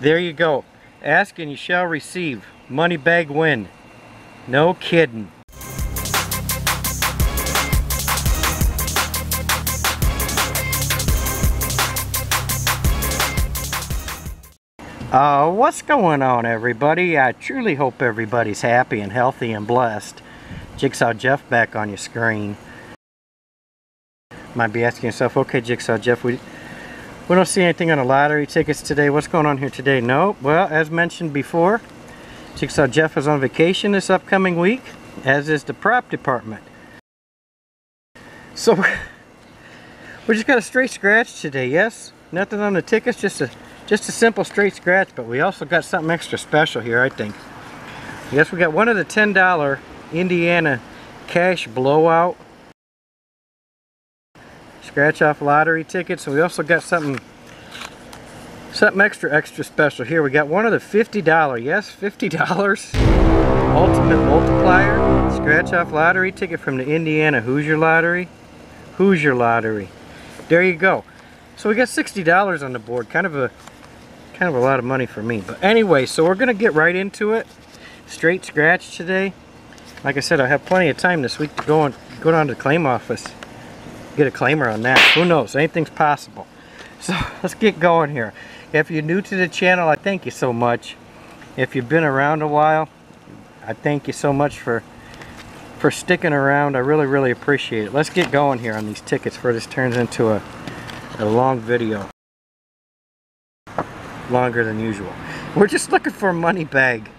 There you go. Ask and you shall receive. Money bag win. No kidding. What's going on, everybody? I truly hope everybody's happy and healthy and blessed. Jigsaw Jeff back on your screen. Might be asking yourself, okay, Jigsaw Jeff, we don't see anything on the lottery tickets today. What's going on here today? No. Well, as mentioned before, Jigsaw Jeff is on vacation this upcoming week, as is the prop department. So we just got a straight scratch today. Yes, nothing on the tickets, just a simple straight scratch, but we also got something extra special here, I think. Yes, we got one of the $10 Indiana cash blowout scratch off lottery tickets, and we also got something extra special here. We got one of the $50, yes, $50 ultimate multiplier scratch off lottery ticket from the Indiana Hoosier lottery. There you go. So we got $60 on the board, kind of a lot of money for me. But anyway, so we're gonna get right into it. Straight scratch today. Like I said, I have plenty of time this week to go down to the claim office, get a claimer on that. Who knows? Anything's possible. So let's get going here. If you're new to the channel, I thank you so much. If you've been around a while, I thank you so much for sticking around. I really appreciate it. Let's get going here on these tickets before this turns into a long video, longer than usual. We're just looking for a money bag.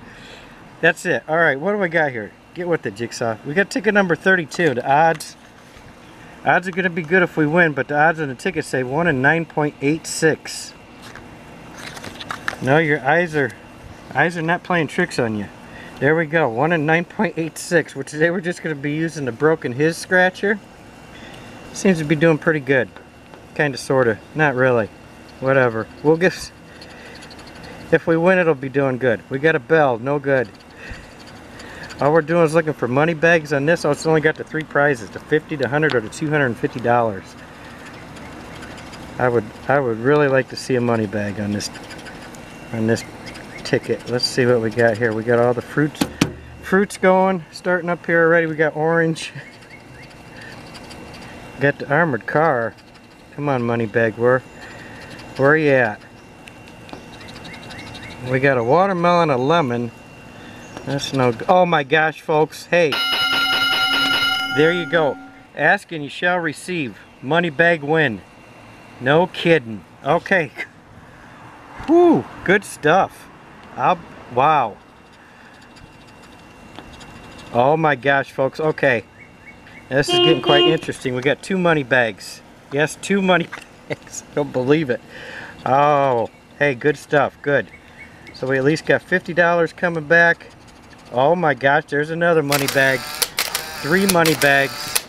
That's it. All right, what do we got here? Get with the Jigsaw. We got ticket number 32. The odds are going to be good if we win, but the odds on the ticket say 1 in 9.86. No, your eyes are not playing tricks on you. There we go. 1 in 9.86. Well, today we're just going to be using the broken his scratcher. Seems to be doing pretty good. Kind of, sort of, not really. Whatever. We'll guess. If we win, it'll be doing good. We got a bell. No good. All we're doing is looking for money bags on this. Oh, it's only got the three prizes, the $50, the $100, or the $250. I would really like to see a money bag on this ticket. Let's see what we got here. We got all the fruits going, starting up here already. We got orange. Got the armored car. Come on, money bag, where are you at? We got a watermelon, a lemon. That's no good. Oh my gosh, folks. Hey, there you go. Ask and you shall receive. Money bag win. No kidding. Okay. Whew, good stuff. Wow. Oh my gosh, folks. Okay. This is getting quite interesting. We got two money bags. Yes, two money bags. I don't believe it. Oh, hey, good stuff. Good. So we at least got $50 coming back. Oh my gosh, there's another money bag. Three money bags.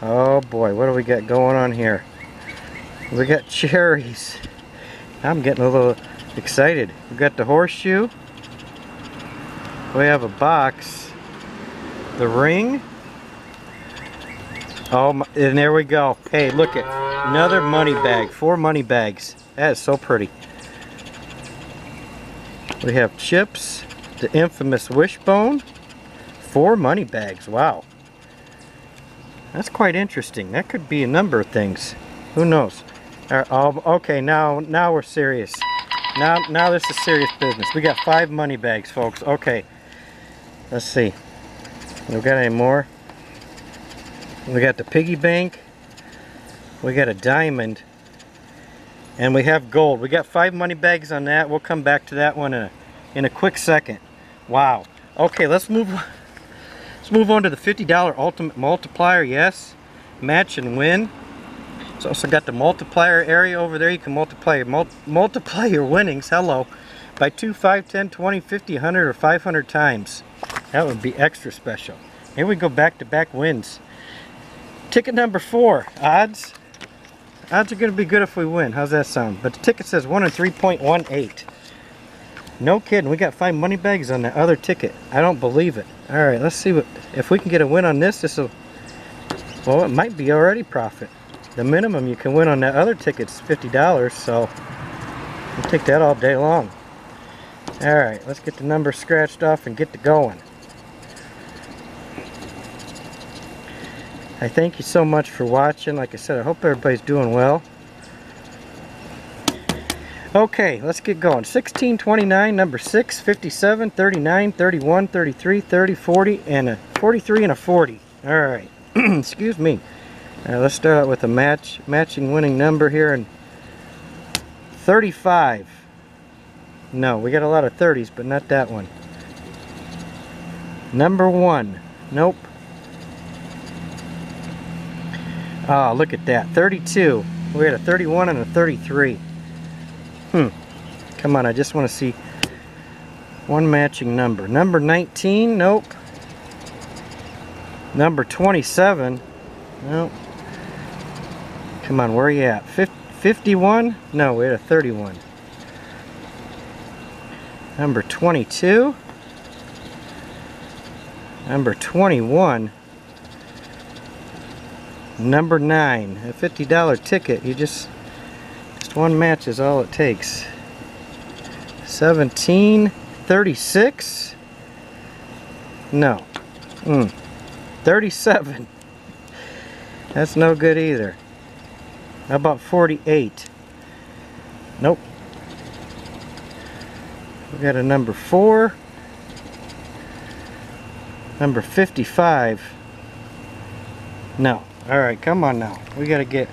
Oh boy, what do we got going on here? We got cherries. I'm getting a little excited. We got the horseshoe. We have a box. The ring. Oh, and there we go. Hey, look at another money bag. Four money bags. That is so pretty. We have chips. The infamous wishbone. Four money bags. Wow, that's quite interesting. That could be a number of things. Who knows? Okay, now we're serious. Now this is serious business. We got five money bags, folks. Okay, let's see. We got any more? We got the piggy bank. We got a diamond, and we have gold. We got five money bags on that. We'll come back to that one in a quick second. Wow. Okay, let's move on to the $50 ultimate multiplier. Yes, match and win. It's also got the multiplier area over there. You can multiply your winnings, hello, by 2, 5, 10, 20, 50, 100, or 500 times. That would be extra special. Here we go, back-to-back wins. Ticket number 4, odds are going to be good if we win. How's that sound? But the ticket says 1 in 3.18. No kidding, we got five money bags on the other ticket. I don't believe it. All right, let's see if we can get a win on this. Well, it might be already profit. The minimum you can win on that other ticket's $50, so We'll take that all day long. Alright, let's get the numbers scratched off and get to going. I thank you so much for watching. Like I said, I hope everybody's doing well. Okay, let's get going. 16, 29, number 6, 57, 39, 31, 33, 30, 40, and a 43 and a 40. Alright, excuse me. Let's start out with a matching winning number here and 35. No, we got a lot of 30s, but not that one. Number 1. Nope. Oh, look at that. 32. We had a 31 and a 33. Come on, I just want to see one matching number. Number 19, nope. Number 27, nope. Come on, where are you at? 51? No, we had a 31. Number 22. Number 21. Number 9. A $50 ticket. You just one match is all it takes. 17, 36. No. 37. That's no good either. How about 48? Nope. We got a number 4. Number 55. No. Alright, come on now. We gotta get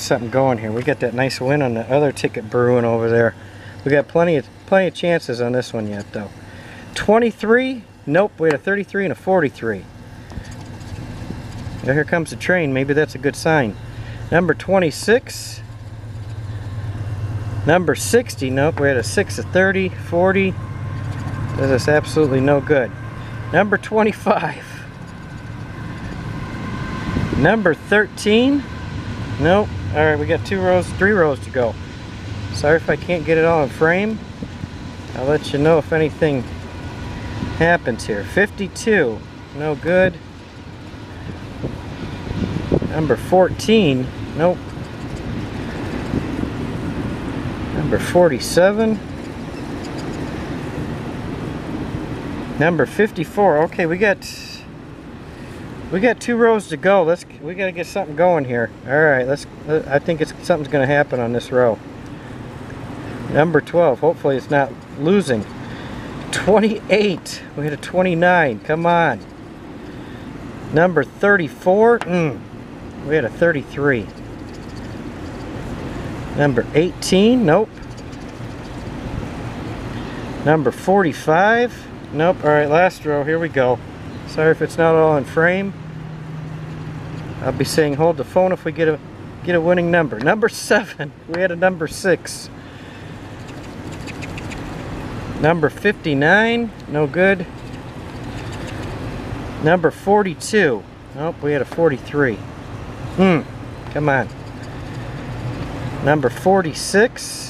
something going here. We got that nice win on the other ticket brewing over there. We got plenty of chances on this one yet though. 23? Nope, we had a 33 and a 43. Now here comes the train, maybe that's a good sign. Number 26. Number 60, nope, we had a 6, a 30, 40. Does us absolutely no good. Number 25. Number 13. Nope. Alright, we got 3 rows to go. Sorry if I can't get it all in frame. I'll let you know if anything happens here. 52. No good. Number 14. Nope. Number 47. Number 54. Okay, we got 2 rows to go. We gotta get something going here. All right, I think something's gonna happen on this row. Number 12. Hopefully it's not losing. 28. We had a 29. Come on. Number 34. We had a 33. Number 18, nope. Number 45, nope. Alright, last row, here we go. Sorry if it's not all in frame. I'll be saying hold the phone if we get a winning number. Number 7, we had a number 6. Number 59, no good. Number 42, nope, we had a 43. Come on. Number 46.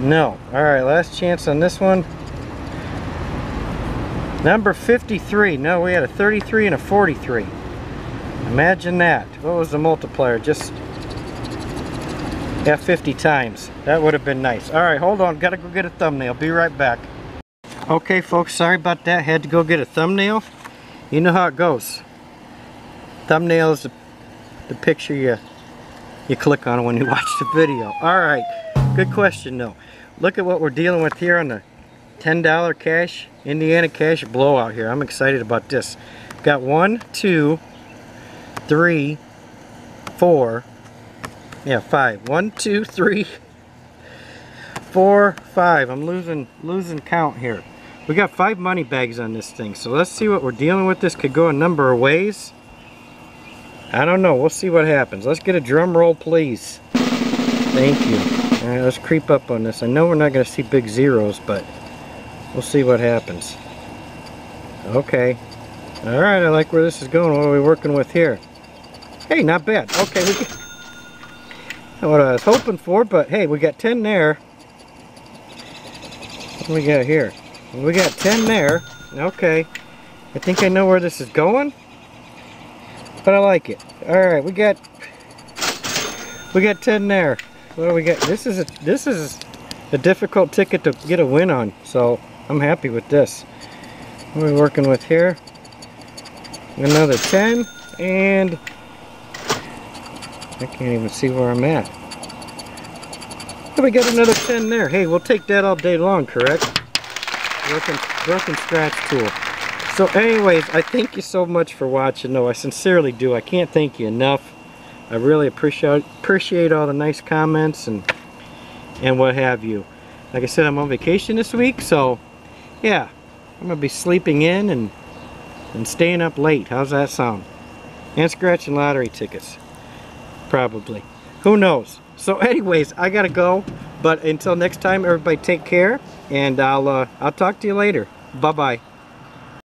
No. Alright, last chance on this one. Number 53. No, we had a 33 and a 43. Imagine that. What was the multiplier? Just F50 times. That would have been nice. Alright, hold on. Gotta go get a thumbnail. Be right back. Okay, folks. Sorry about that. Had to go get a thumbnail. You know how it goes. Thumbnail is the picture you click on it when you watch the video. Alright, good question though. Look at what we're dealing with here on the $10 cash, Indiana cash blowout here. I'm excited about this. Got 1, 2, 3, 4, yeah 5. 1, 2, 3, 4, 5. I'm losing count here. We got 5 money bags on this thing, so let's see what we're dealing with. This could go a number of ways. I don't know. We'll see what happens. Let's get a drum roll, please. Thank you. Alright, let's creep up on this. I know we're not going to see big zeros, but we'll see what happens. Okay. Alright, I like where this is going. What are we working with here? Hey, not bad. Okay, we got not what I was hoping for, but hey, we got 10 there. What do we got here? We got 10 there. Okay. I think I know where this is going. But I like it. Alright, we got 10 there. What do we got? This is a difficult ticket to get a win on, so I'm happy with this. What are we working with here? Another 10, and I can't even see where I'm at. We got another 10 there. Hey, we'll take that all day long, correct? Broken scratch tool. So anyways, I thank you so much for watching. No, I sincerely do. I can't thank you enough. I really appreciate all the nice comments and what have you. Like I said, I'm on vacation this week, so yeah, I'm gonna be sleeping in and staying up late. How's that sound? And scratching lottery tickets, probably. Who knows? So anyways, I gotta go, but until next time, everybody take care, and I'll talk to you later. Bye-bye.